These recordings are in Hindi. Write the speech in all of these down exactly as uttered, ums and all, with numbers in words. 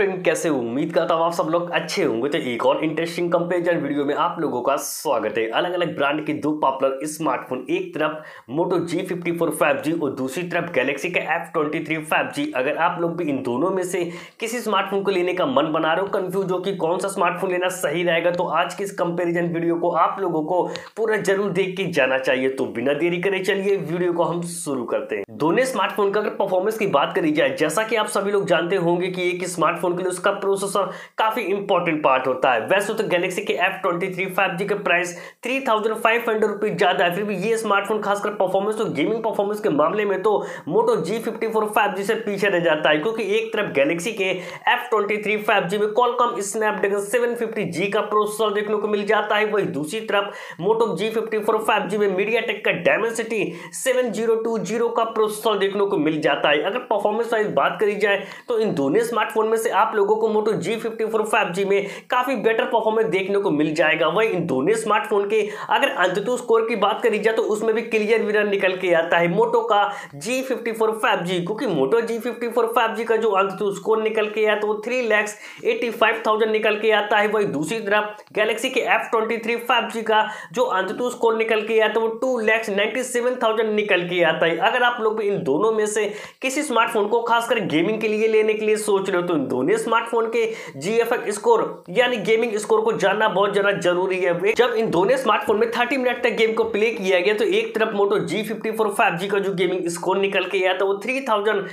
फ्रेंड कैसे उम्मीद करता हूँ आप सब लोग अच्छे होंगे। तो एक और इंटरेस्टिंग कंपैरिजन वीडियो में आप लोगों का स्वागत है। अलग अलग ब्रांड के दो पॉपुलर स्मार्टफोन, एक तरफ Moto G fifty four five G और दूसरी तरफ गैलेक्सी का F twenty three five G. अगर आप लोग भी इन दोनों में से किसी स्मार्टफोन को लेने का मन बना रहे हो, कन्फ्यूज हो कि कौन सा स्मार्टफोन लेना सही रहेगा, तो आज के इस कंपेरिजन वीडियो को आप लोगों को पूरा जरूर देख के जाना चाहिए। तो बिना देरी करे चलिए वीडियो को हम शुरू करते हैं। दोनों स्मार्टफोन का अगर परफॉर्मेंस की बात करी जाए, जैसा कि आप सभी लोग जानते होंगे कि एक स्मार्टफोन के लिए उसका प्रोसेसर काफी इंपॉर्टेंट पार्ट होता है। वैसे तो गैलेक्सी के F twenty three five G का प्राइस पैंतीस सौ रुपए ज्यादा है, फिर भी ये स्मार्टफोन खासकर परफॉर्मेंस तो गेमिंग परफॉर्मेंस के मामले में तो Moto G fifty four five G से पीछे रह जाता है, क्योंकि एक तरफ गैलेक्सी के F twenty three five G में Qualcomm Snapdragon seven fifty G का प्रोसेसर देखने को मिल जाता है, वहीं दूसरी तरफ Moto G fifty four five G में मीडियाटेक का Dimensity seven zero two zero का प्रोसेसर देखने को मिल जाता है। अगर परफॉर्मेंस वाइज बात करी जाए तो इन दोनों स्मार्टफोन में से आप लोगों को Moto G fifty four five G में काफी बेटर परफॉर्मेंस देखने को मिल जाएगा। वहीं इन दोनों स्मार्टफोन के अगर अंतुतु स्कोर की बात करी जाए तो उसमें भी क्लियर विनर निकल के आता है मोटो का G fifty four five G, क्योंकि Moto G fifty four five G का जो अंतुतु स्कोर निकल के आता है वो three lakhs eighty five thousand निकल के आता है। वहीं दूसरी तरफ गैलेक्सी के F twenty three five G का जो अंतुतु स्कोर निकल के आता है वो two lakhs ninety seven thousand निकल के आता है। अगर आप लोग भी इन दोनों में से किसी स्मार्टफोन को खासकर गेमिंग के लिए लेने के लिए सोच रहे हो तो दोनों स्मार्टफोन के जीएफएक्स स्कोर यानी गेमिंग स्कोर को जानना बहुत ज्यादा जरूरी है। जब इन दोनों स्मार्टफोन में तीस मिनट तक गेम को प्ले किया गया तो एक तरफ Moto G fifty four five G का जो गेमिंग स्कोर निकल के आता है वो पैंतीस सौ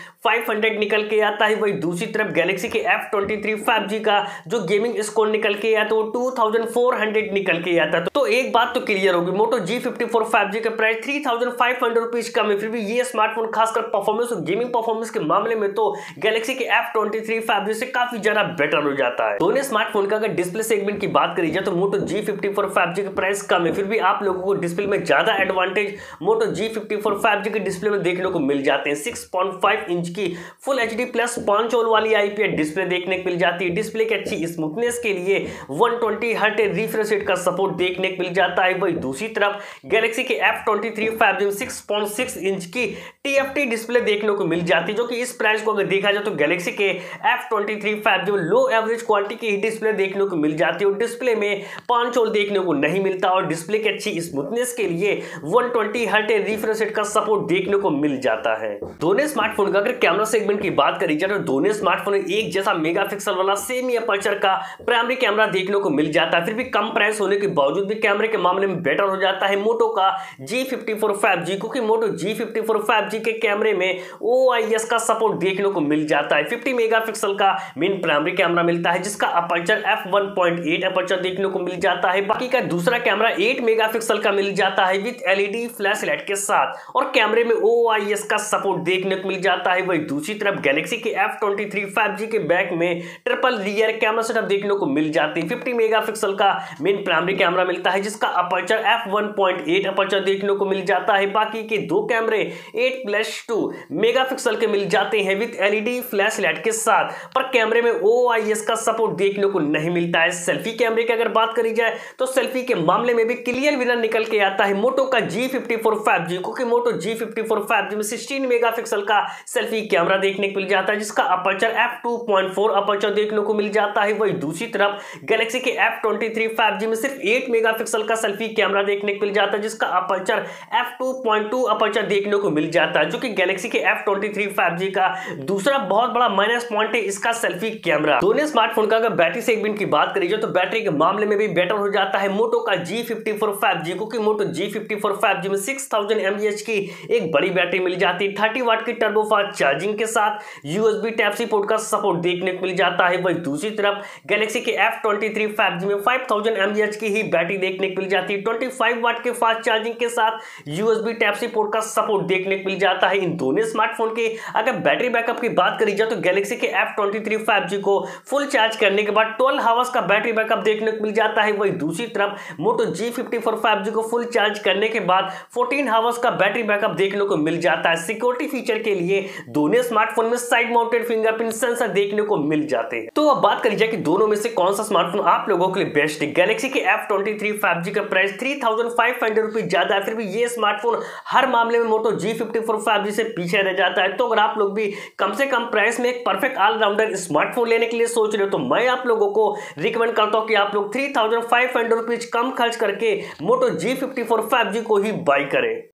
निकल के आता है, वहीं दूसरी तरफ गैलेक्सी के F twenty three five G का जो गेमिंग स्कोर निकल के आता है वो चौबीस सौ निकल के आता है। तो एक बात तो क्लियर होगी, Moto G fifty four five G का प्राइस पैंतीस सौ रुपीस कम है, फिर भी ये स्मार्टफोन खासकर परफॉर्मेंस और गेमिंग परफॉर्मेंस के मामले में तो गैलेक्सी के F twenty three five G से काफी ज्यादा बेटर हो जाता है। दोनों स्मार्टफोन का अगर डिस्प्ले सेगमेंट की बात करी जाए तो Moto G fifty four five G का प्राइस कम है, फिर भी आप लोगों को डिस्प्ले में ज्यादा advantage Moto G fifty four five G के डिस्प्ले में देखने को मिल जाते हैं। सिक्स पॉइंट फाइव इंच की फुल एचडी प्लस पांच होल वाली आईपीएस डिस्प्ले देखने को मिल जाती है। डिस्प्ले की अच्छी स्मूथनेस के लिए one twenty hertz refresh rate का सपोर्ट देखने को मिल जाता है। वहीं दूसरी तरफ गैलेक्सी के F twenty three five G में सिक्स पॉइंट सिक्स इंच की टीएफटी डिस्प्ले देखने को मिल जाती है, जो कि इस प्राइस को अगर देखा जाए तो गैलेक्सी के F twenty three five G में लो एवरेज क्वालिटी की डिस्प्ले देखने को मिल जाती है और डिस्प्ले में पांच होल देखने को नहीं मिलता और डिस्प्ले की अच्छी स्मूथनेस के लिए one twenty hertz refresh rate का सपोर्ट देखने को मिल जाता है। दोनों स्मार्टफोन का अगर कैमरा सेगमेंट की बात करी जाए तो दोनों स्मार्टफोन में एक जैसा मेगापिक्सल वाला सेमी अपर्चर का प्राइमरी कैमरा देखने को मिल जाता है, फिर भी कम प्राइस होने के बावजूद भी कैमरे के मामले में बेटर हो जाता है मोटो का G fifty four five G, क्योंकि Moto G fifty four five G के कैमरे में ओ आई एस का सपोर्ट देखने को मिल जाता है। फिफ्टी मेगापिक्सल का मेन प्राइमरी कैमरा मिलता है जिसका aperture F one point eight aperture देखने को मिल जाता है, बाकी का दूसरा कैमरा एट मेगापिक्सल का मिल जाता है विद एलईडी फ्लैश लाइट के साथ और कैमरे में ओ आई एस का सपोर्ट देखने को मिल जाता है। वही दूसरी तरफ गैलेक्सी के F twenty three five G के बैक में ट्रिपल रियर कैमरा सेटअप देखने को मिल जाती है। फिफ्टी मेगापिक्सल का मेन प्राइमरी कैमरा मिलता है जिसका aperture F one point eight aperture देखने को मिल जाता है, बाकी के दो कैमरे एट प्लस टू मेगापिक्सल के मिल जाते हैं विद एलईडी फ्लैश लाइट के साथ, पर कैमरे में ओ आई एस का सपोर्ट देखने को नहीं मिलता है। सेल्फी कैमरे की अगर बात करी जाए तो सेल्फी के मामले में भी क्लियर विनर निकल के आता है मोटो का G fifty four five G, क्योंकि Moto G fifty four five G में सोलह मेगापिक्सल का सेल्फी कैमरा देखने को मिल जाता है जिसका aperture F two point four aperture देखने को मिल जाता है। वहीं दूसरी तरफ गैलेक्सी के F twenty three five G में सिर्फ आठ मेगापिक्सल का सेल्फी कैमरा देखने को मिल जाता है जिसका aperture F two point two aperture देखने को मिल जाता है, जो कि गैलेक्सी के F twenty three five G का दूसरा बहुत बड़ा माइनस पॉइंट है इसका सेल्फी कैमरा। दोनों स्मार्टफोन का अगर बैटरी सेगमेंट की बात करी जाए तो बैटरी के मामले में भी बेटर हो जाता है मोटो का G fifty four five G, क्योंकि Moto G fifty four five G में सिक्स थाउजेंड एमएएच की एक बड़ी बैटरी मिल जाती है, थर्टी वाट की टर्बोफास्ट चार्जिंग के साथ यूएसबी टाइप सी पोर्ट का सपोर्ट देखने को मिल जाता है। वहीं दूसरी तरफ गैलेक्सी के F twenty three five G में फाइव थाउजेंड एमएएच की ही बैटरी देखने को मिल जाती है, ट्वेंटी फाइव वाट के फास्ट चार्जिंग के साथ यूएसबी टाइप सी पोर्ट का सपोर्ट देखने को मिल जाता है। इन दोनों स्मार्टफोन के अगर बैटरी बैकअप की बात करी जाए तो गैलेक्सी के F twenty three five G को फुल चार्ज करने के बाद ट्वेल्व आवर्स का बैटरी बैकअप देखने को मिल जाता है, वहीं दूसरी तरफ Moto G fifty four five G को फुल चार्ज करने के बाद फोर्टीन आवर्स का बैटरी बैकअप देखने को मिल जाता है। सिक्योरिटी फीचर के लिए दोनों स्मार्टफोन में साइड माउंटेड फिंगरप्रिंट सेंसर देखने को मिल जाते हैं। तो अब बात करी जाए कि दोनों में से कौन सा स्मार्टफोन आप लोगों के लिए बेस्ट है। गैलेक्सी के F twenty three five G का प्राइस पैंतीस सौ रुपए ज्यादा है, फिर भी ये स्मार्टफोन हर मामले में Moto G fifty four five G से पीछे रह जाता है। तो अगर आप लोग भी कम से कम प्राइस में एक परफेक्ट ऑलराउंडर स्मार्टफोन लेने के लिए सोच रहे हो तो मैं आप लोगों को रिकमेंड करता हूं कि आप लोग three thousand five hundred rupees कम खर्च करके Moto G fifty four five G को ही बाई करें।